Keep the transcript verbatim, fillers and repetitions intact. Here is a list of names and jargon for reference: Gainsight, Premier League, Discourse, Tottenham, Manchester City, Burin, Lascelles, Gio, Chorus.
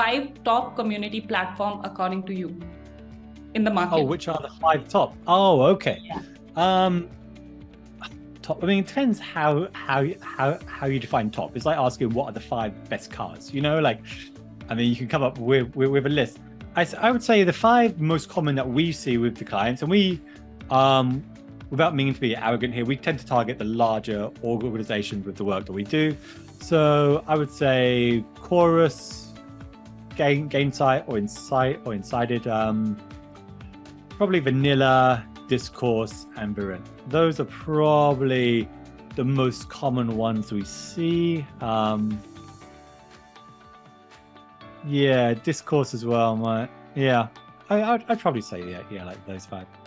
five top community platform according to you in the market. Oh, which are the five top? Oh, okay. Yeah. Um, top. I mean, it depends how how how how you define top. It's like asking what are the five best cars. You know, like, I mean, you can come up with with, with a list. I I would say the five most common that we see with the clients, and we, um, without meaning to be arrogant here, we tend to target the larger organizations with the work that we do. So I would say Chorus, Gain, Gainsight, or Insight, or Insighted, um, probably Vanilla, Discourse, and Burin. Those are probably the most common ones we see. Um, yeah, Discourse as well. My, yeah, I, I'd, I'd probably say yeah, yeah, like those five.